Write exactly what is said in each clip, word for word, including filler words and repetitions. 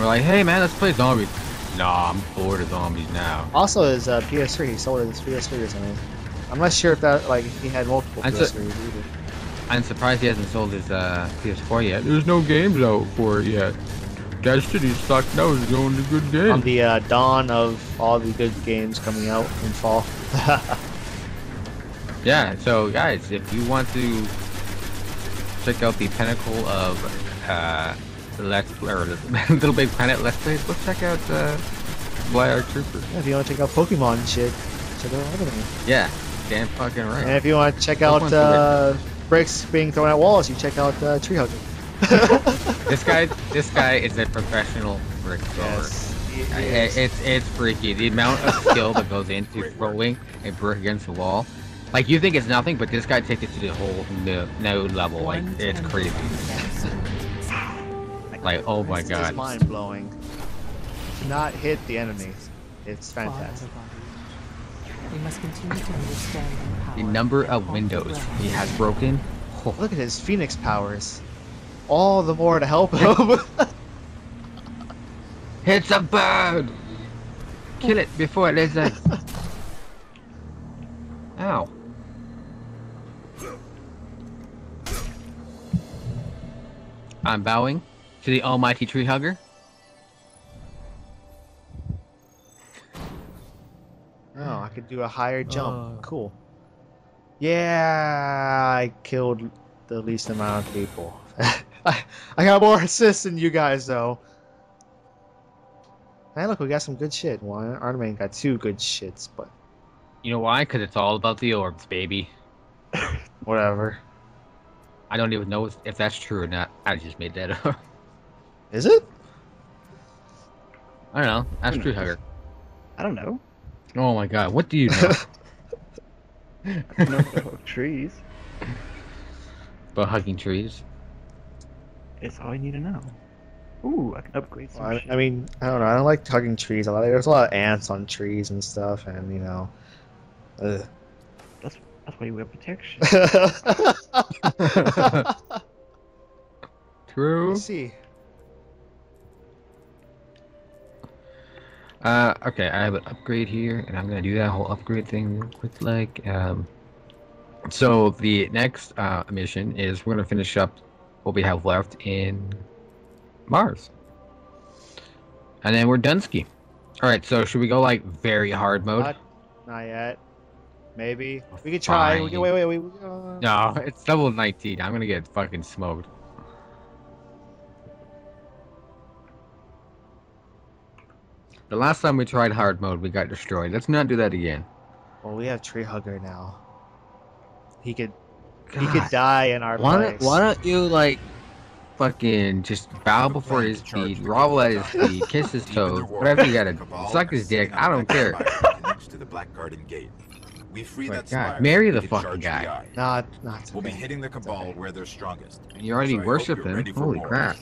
we're like, hey man, let's play zombies. Nah, I'm bored of zombies now. Also, his uh, P S three, he sold his P S three or something. I'm not sure if that, like, he had multiple I'm P S threes either. I'm surprised he hasn't sold his uh, P S four yet. There's no games out for it yet. Destiny sucked. That was the only good game. On the uh, dawn of all the good games coming out in fall. Yeah, so guys, if you want to check out the pinnacle of uh, Let's or Little Big Planet Let's Plays, let's check out uh, Blair Trooper. Yeah, if you want to check out Pokemon and shit, check out everything. Yeah, damn fucking right. And if you want to check Pokemon's out uh, bricks being thrown at walls, you check out uh, Tree Hugger. This guy, this guy is a professional brick thrower. Yes, it it's it's freaky the amount of skill that goes into throwing a brick against the wall. Like, you think it's nothing, but this guy takes it to the whole new, new level. Like, it's crazy. Like, oh my god. It's mind blowing. Do not hit the enemy. It's fantastic. We must continue to understand the number of windows he has broken. Oh. Look at his Phoenix powers. All the more to help him. It's a bird! Kill it before it lays eggs. Ow. I'm bowing to the almighty tree hugger. Oh, I could do a higher jump. Uh, cool. Yeah, I killed the least amount of people. I, I got more assists than you guys, though. Hey, look, we got some good shit. Well, Arnimane got two good shits, but... You know why? Because it's all about the orbs, baby. Whatever. I don't even know if that's true or not. I just made that up. Is it? I don't know. Ask Tree Hugger. I don't know. Oh my god, what do you know? I don't know about trees. About hugging trees. It's all I need to know. Ooh, I can upgrade some well, shit. I mean, I don't know. I don't like hugging trees a lot. There's a lot of ants on trees and stuff, and, you know... Ugh. That's, that's why you wear protection. True. Let me see. Uh, okay, I have an upgrade here, and I'm gonna do that whole upgrade thing real quick, like, um... So, the next, uh, mission is we're gonna finish up what we have left in Mars, and then we're done ski. All right, so should we go like very hard mode? Not, not yet. Maybe we could try. Fine. We can, wait, wait, wait. Uh... No, it's level nineteen. I'm gonna get fucking smoked. The last time we tried hard mode, we got destroyed. Let's not do that again. Well, we have Tree Hugger now. He could. God. He could die in our why place. Don't, why don't you, like, fucking just bow before his feet, grovel at his feet, kiss his toes, whatever you gotta do, suck his dick, I don't care. But God, marry the fucking guy. Nah, nah, we'll be hitting the Cabal where they're strongest. And you already worship him? Holy crap.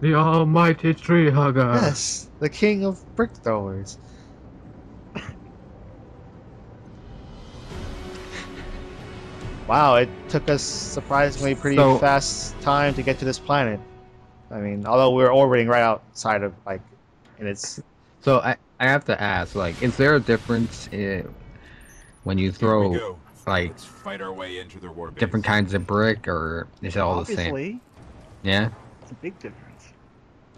The almighty tree hugger. Yes, the king of brick throwers. Wow, it took us surprisingly pretty so, fast time to get to this planet. I mean, although we were orbiting right outside of, like, and it's... So, I, I have to ask, like, is there a difference in, when you throw, like, fight our way into their war base. Different kinds of brick, or is it all Obviously, the same? Yeah? It's a big difference.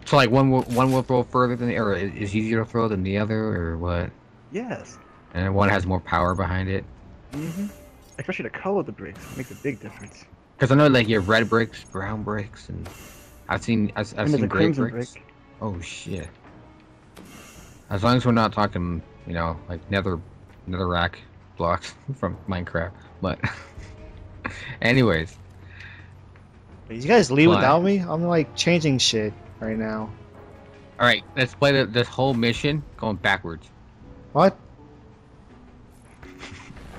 So, like, one will, one will throw further than the other, or is easier to throw than the other, or what? Yes. And one has more power behind it? Mm-hmm. Especially the color of the bricks makes a big difference. Because I know, like, you have red bricks, brown bricks, and I've seen I've, I've seen gray bricks. Brick. Oh shit! As long as we're not talking, you know, like nether netherrack blocks from Minecraft. But anyways, did you guys leave but... without me? I'm like changing shit right now. All right, let's play the, this whole mission going backwards. What?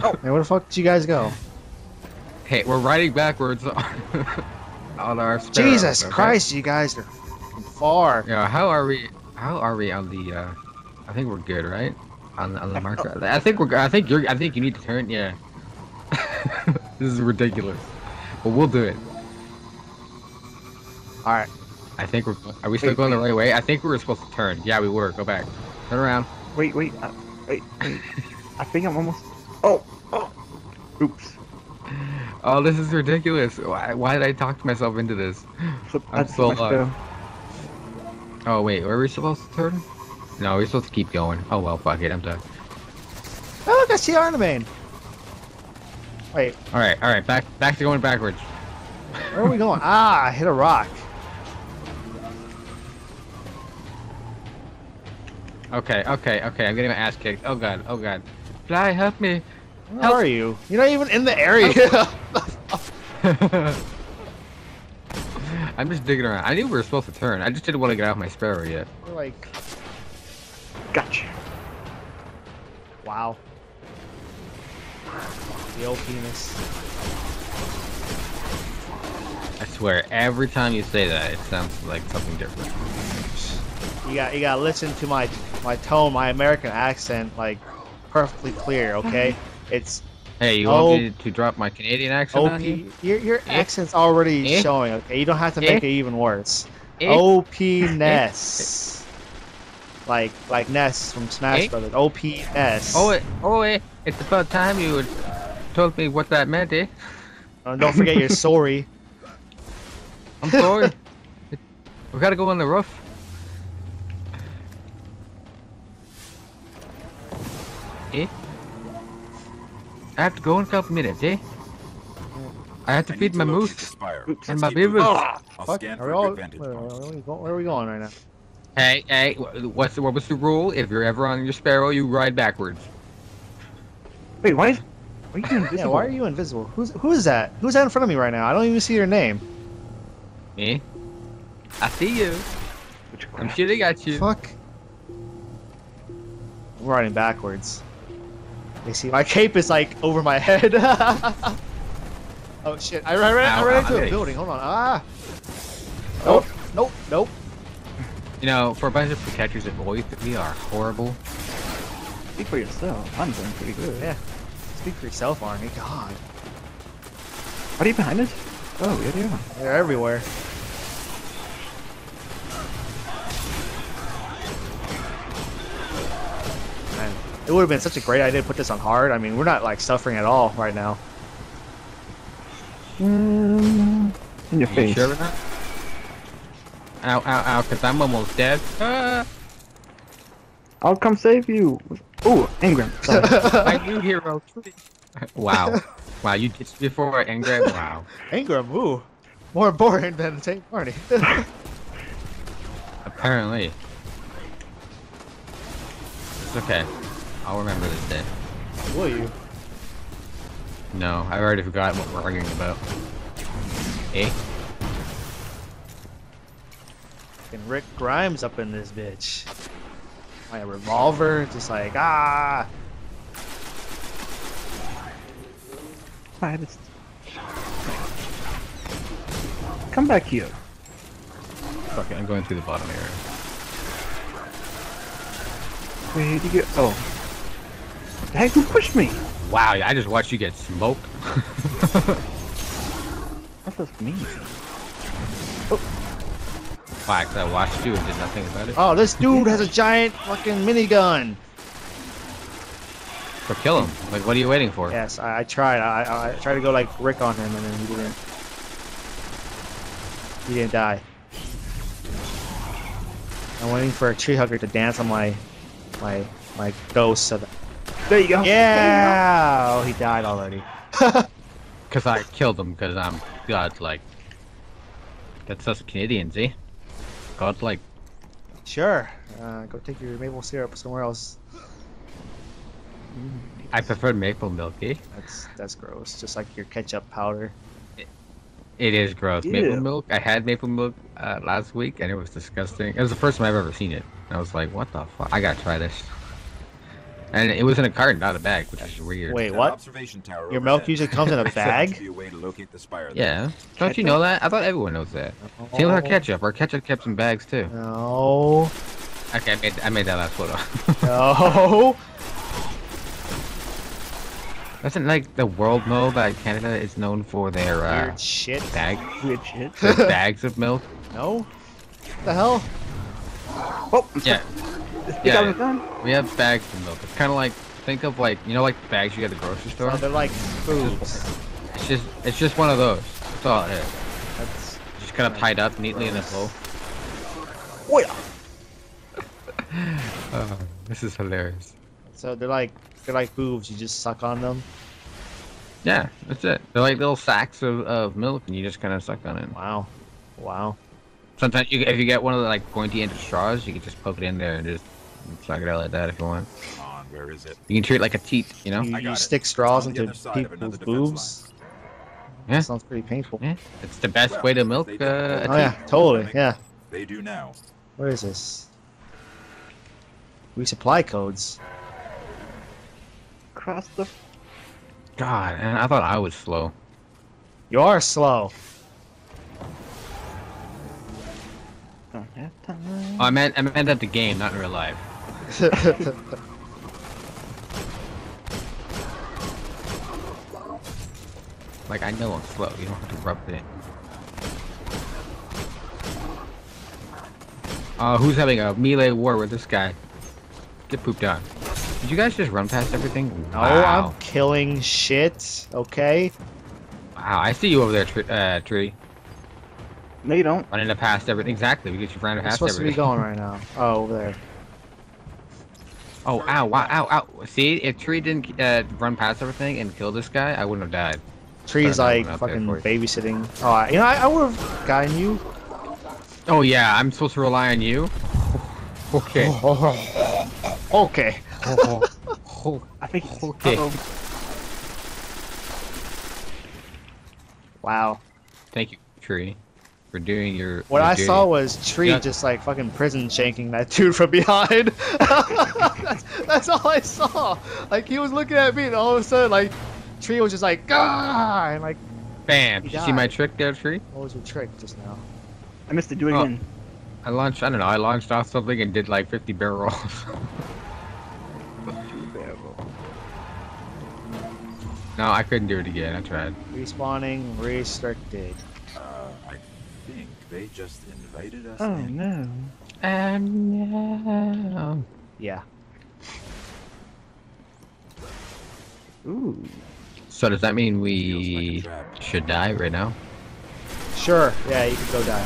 Oh, hey, where the fuck did you guys go? Hey, we're riding backwards on, on our Sparrow, Jesus okay? Christ, you guys are far. Yeah, how are we? How are we on the? Uh, I think we're good, right? On, on the marker. I think we're. I think you're. I think you need to turn. Yeah. This is ridiculous, but we'll do it. All right. I think we're. Are we still wait, going wait. the right way? I think we were supposed to turn. Yeah, we were. Go back. Turn around. Wait, wait, uh, wait. wait. I think I'm almost. Oh, oh. Oops. Oh, this is ridiculous. Why, why did I talk myself into this? I'm so lost. Oh wait, were we supposed to turn? No, we're supposed to keep going. Oh well, fuck it. I'm done. Oh look, I see Arnimane. Wait. All right, all right. Back, back to going backwards. Where are we going? Ah, I hit a rock. Okay, okay, okay. I'm getting my ass kicked. Oh god, oh god. Fly, help me. Where help. are you? You're not even in the area. I'm just digging around. I knew we were supposed to turn. I just didn't want to get out of my sparrow yet. We're like, gotcha. Wow. The old penis. I swear, every time you say that, it sounds like something different. You got, you got to listen to my, my tone, my American accent, like perfectly clear, okay? It's. Hey, you want me to drop my Canadian accent on you? Your, your accent's already showing, okay? You don't have to make it even worse. O P-ness. Like, like Ness from Smash Brothers. O P-ness. Oh, oh, it's about time you told me what that meant, eh? Uh, don't forget you're sorry. I'm sorry. We gotta go on the roof. Eh? I have to go in a couple minutes, eh? I have to I feed my to moose and my beavers. Oh, fuck. Are we all, where, where are we going right now? Hey, hey, what's the, what was the rule? If you're ever on your sparrow, you ride backwards. Wait, why, why are you invisible? Yeah, why are you invisible? Who's, who is that? Who's that in front of me right now? I don't even see your name. Me? I see you. I'm shooting at you. Fuck. I'm riding backwards. You see, my cape is like over my head. Oh shit! I ran, I ran, I ran into a building. Hold on. Ah. Nope. Nope. Nope. You know, for a bunch of protectors at void, we are horrible. Speak for yourself. I'm doing pretty good. Yeah. Speak for yourself, Arnie. God. Are you behind us? Oh, yeah, they are. They're everywhere. It would have been such a great idea to put this on hard. I mean, we're not like suffering at all right now. In your face. You sure or not? Ow, ow, ow, because I'm almost dead. Ah. I'll come save you. Ooh, Ingram. My new hero. Wow. Wow, you ditched before Ingram. Wow. Ingram, ooh. More boring than Saint Marty. Apparently. It's okay. I'll remember this day. Will you? No, I already forgot what we're arguing about. Eh? And Rick Grimes up in this bitch. My revolver, just like, ah! Just... Come back here. Fuck it, I'm going through the bottom area. Where did you go? Oh. Hey, who pushed me? Wow, I just watched you get smoked. That's just mean. Oh. Why? Because I watched you and did nothing about it. Oh, this dude has a giant fucking minigun. So kill him. Like, what are you waiting for? Yes, I, I tried. I, I tried to go like Rick on him, and then he didn't. He didn't die. I'm waiting for a tree hugger to dance on my, my, my ghost. So that There you go. Yeah. There you go. Oh, he died already. Because I killed him. Because I'm godlike. That's us Canadians, eh? Godlike. Sure. Uh, go take your maple syrup somewhere else. I prefer maple milk, eh? That's that's gross. Just like your ketchup powder. It, it is gross. Ew. Maple milk. I had maple milk uh, last week, and it was disgusting. It was the first time I've ever seen it. I was like, what the fuck? I gotta try this. And it was in a carton, not a bag, which is weird. Wait, what? Observation tower Your milk usually comes in a bag? Yeah. Don't you know that? I thought everyone knows that. Oh. Same with our ketchup. Our ketchup kept in bags, too. No. Okay, I made, I made that last photo. No. Doesn't, like, the world know that Canada is known for their, uh... Weird shit. Bag? Weird shit. Their bags of milk? No. The hell? Oh, I'm yeah. Yeah, yeah. We have bags of milk. It's kind of like, think of like, you know, like bags you get at the grocery store. Oh, they're like foods. It's just, it's just one of those. That's all it is. That's just kind of tied up neatly gross. in this hole. Oh yeah. uh, this is hilarious. So they're like, they're like boobs. You just suck on them. Yeah, that's it. They're like little sacks of, of milk, and you just kind of suck on it. Wow, wow. Sometimes you, if you get one of the like pointy ended straws, you can just poke it in there and just suck it out like that if you want. Come on, where is it? You can treat it like a teat, you know. You, you stick straws into people's boobs. Yeah, sounds pretty painful. Yeah, it's the best well, way to milk. Uh, a oh yeah, totally. Yeah. They do now. Where is this? We supply codes. Across the. God, man, I thought I was slow. You are slow. Don't have time. Oh, I meant I meant at the game, not in real life. Like I know I'm slow. You don't have to rub it in. Uh, who's having a melee war with this guy? Get pooped on. Did you guys just run past everything? No, wow. I'm killing shit. Okay. Wow, I see you over there, Tree. Uh, tree. No, you don't. Running past everything. Exactly, because you've run past everything. It's supposed to be going right now. Oh, over there. Oh, ow, wow, ow, ow. See, if Tree didn't uh, run past everything and kill this guy, I wouldn't have died. Tree's like fucking babysitting. Oh, you know, I, I would have gotten you. Oh, yeah, I'm supposed to rely on you? Okay. Okay. I think it's okay. Uh-oh. Wow. Thank you, Tree, for doing your. What your I duty. saw was Tree yeah. just like fucking prison shanking that dude from behind. that's, that's all I saw. Like he was looking at me, and all of a sudden, like Tree was just like, ah, and like, bam. Did you see my trick there, Tree? What was your trick just now? I missed it. Do it oh. again. I launched. I don't know. I launched off something and did like fifty barrel rolls. No, I couldn't do it again. I tried. Respawning restricted. Uh, I think they just invited us. Oh in. no. Um, no. Yeah. Ooh. So does that mean we like should die right now? Sure. Yeah, you can go die.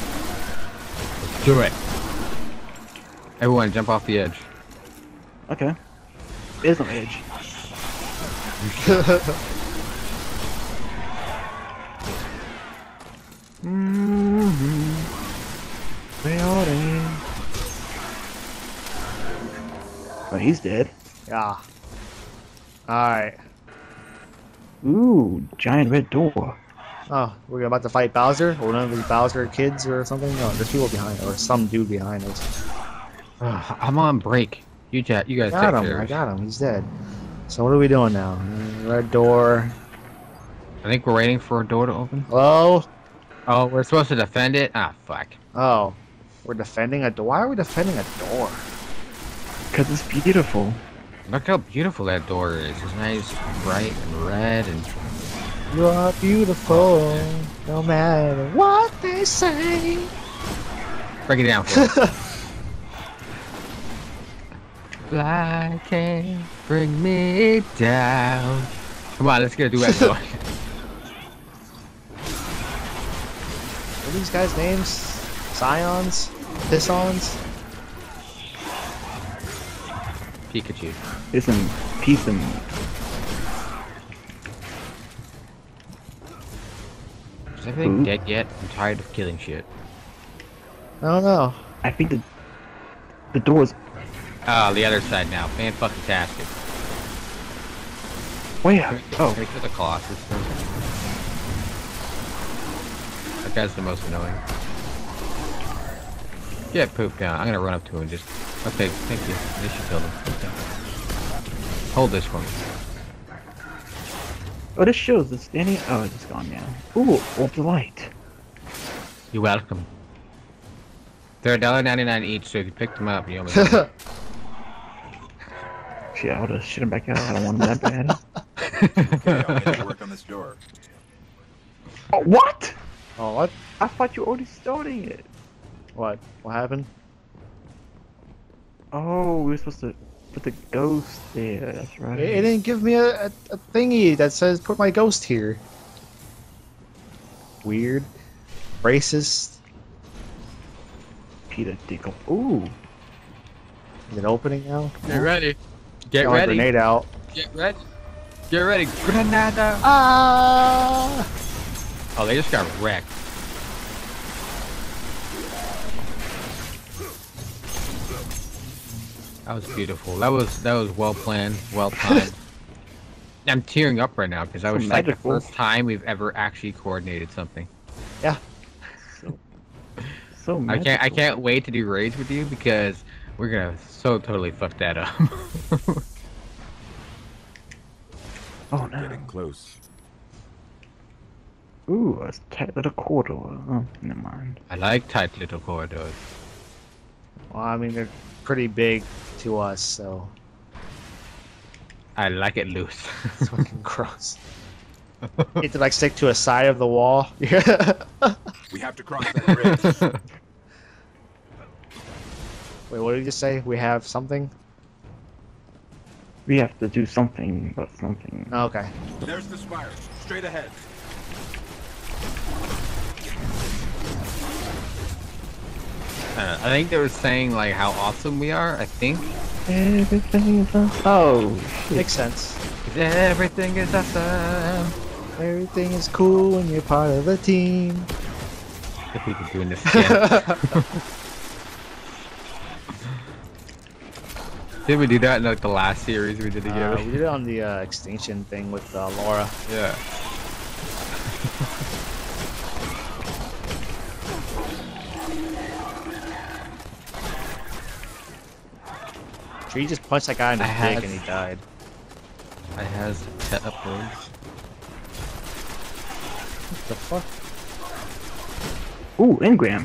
Do it. Everyone, jump off the edge. Okay. There's no edge. Mm-hmm. Oh, he's dead. Yeah. Alright. Ooh, giant red door. Oh, we're about to fight Bowser? Or one of these Bowser kids or something? No, there's people behind us. Or some dude behind us. Uh, I'm on break. You, ta you guys got take him. Care. I got him. He's dead. So what are we doing now? Red door. I think we're waiting for a door to open. Hello? Oh, we're supposed to defend it? Ah, fuck. Oh. We're defending a door? Why are we defending a door? Because it's beautiful. Look how beautiful that door is. It's nice, bright, and red, and... You are beautiful, oh, no matter what they say. Break it down for us. Fly can't bring me down. Come on, let's get a duet going. What are these guys' names? Scions? Pissons? Pikachu. Pissum. Pissum. Is everything Ooh. dead yet? I'm tired of killing shit. I don't know. I think the the door's. Ah, oh, the other side now. Man, fucking tastic. Wait, oh, we took the Colossus. That guy's the most annoying. Get pooped down. I'm gonna run up to him and just. Okay, thank you. This should kill him. Hold this for me. Oh, this shows the standing. Oh, it's gone now. Ooh, off the light. You're welcome. They're one dollar ninety-nine each, so if you pick them up, you only. Shit, I'll just shit them back out. I don't want them that bad. Okay, I'll get to work on this door. Oh, what? Oh, what? I thought you were already starting it. What? What happened? Oh, we were supposed to put the ghost there. That's right. It, it didn't give me a, a, a thingy that says put my ghost here. Weird. Racist. Peter Dickle. Ooh. Is it opening now? Get ready. Get Got ready. Grenade out. Get ready. Get ready. Grenada. Ah! Oh, they just got wrecked. That was beautiful. That was that was well planned, well timed. I'm tearing up right now because that was like the first time we've ever actually coordinated something. Yeah. So, so I can't I can't wait to do raids with you because we're gonna so totally fuck that up. Oh no. Getting close. Ooh, a tight little corridor. Oh, never mind. I like tight little corridors. Well, I mean they're pretty big to us, so I like it loose. So we can cross. You have to like stick to a side of the wall. We have to cross that bridge. Wait, what did you say? We have something? We have to do something about something. Oh, okay. There's the spire. Straight ahead. Uh, I think they were saying like how awesome we are. I think. Everything is awesome. Oh, shit. Makes sense. Everything is awesome. Everything is cool when you're part of the team. If we could do this again. Did we do that in like the last series we did together? Uh, we did it on the uh, extinction thing with uh, Laura. Yeah. He just punched that guy in the dick and he died. I has that uploads. What the fuck? Ooh, Ingram.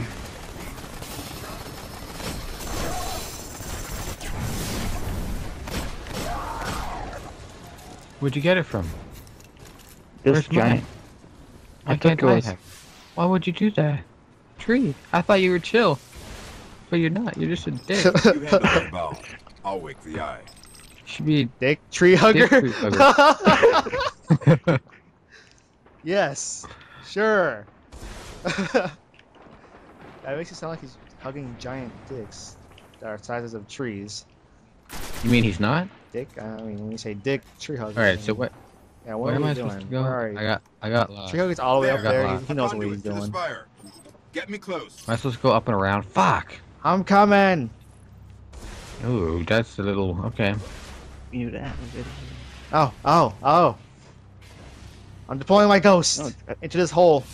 Where'd you get it from? This Where's giant. I can't I have. Why would you do that? Tree. I thought you were chill. But you're not. You're just a dick. I'll wake the eye. Should be a dick tree hugger. Dick tree hugger. Yes, sure. That makes it sound like he's hugging giant dicks that are sizes of trees. You mean he's not? Dick. I mean, when you say dick tree hugger. All right. So what? Yeah. What Where are am I doing? Supposed to go? Where are you? I got. I got. Lost. Tree hugger's all the way up there. Lost. He knows what he's doing. Get me close. Am I supposed to go up and around? Fuck. I'm coming. Ooh, that's a little okay. You that? Oh, oh, oh! I'm deploying my ghost no, into this hole.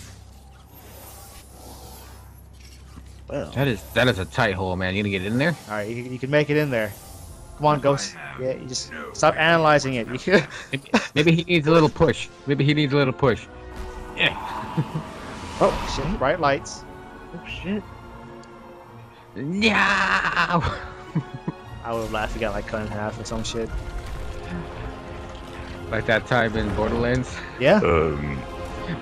Well, that is that is a tight hole, man. You gonna get in there? All right, you, you can make it in there. Come on, ghost. Yeah, you just no, stop analyzing it. maybe, maybe he needs a little push. Maybe he needs a little push. Yeah. Oh shit! Bright lights. Oh shit! Yeah. I would have laughed if he got like cut in half or some shit. Like that time in Borderlands? Yeah. Um,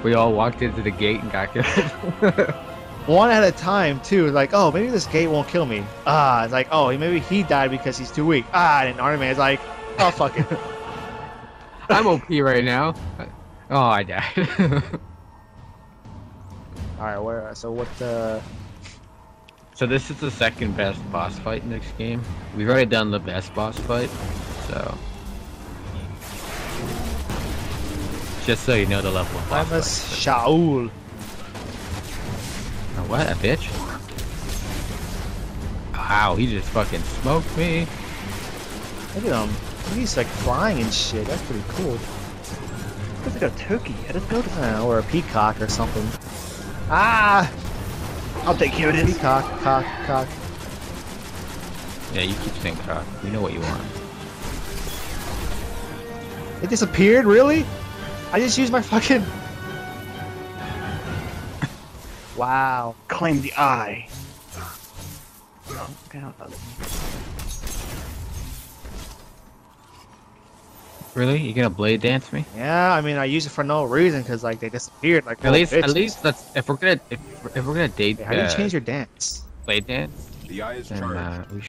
we all walked into the gate and got killed. One at a time, too. Like, oh, maybe this gate won't kill me. Ah, it's like, oh, maybe he died because he's too weak. Ah, and Arnimane is like, oh, fuck it. I'm O P right now. Oh, I died. Alright, where? So what the... So this is the second best boss fight in this game. We've already done the best boss fight, so just so you know the level of boss fight. Shaul. Oh, what a bitch! Wow, he just fucking smoked me. Look at him. He's like flying and shit. That's pretty cool. Looks like a turkey. I just go to or a peacock or something. Ah. I'll take care of this. Cock, cock, cock. Yeah, you keep saying cock. You know what you want. It disappeared? Really? I just used my fucking... Wow. Claim the eye. Really? You gonna blade dance me? Yeah, I mean, I use it for no reason because like they disappeared. Like at least, bitches. At least that's if we're gonna if, if we're gonna date. Hey, how do you uh, change your dance? play dance. The eye is charged. And, uh, we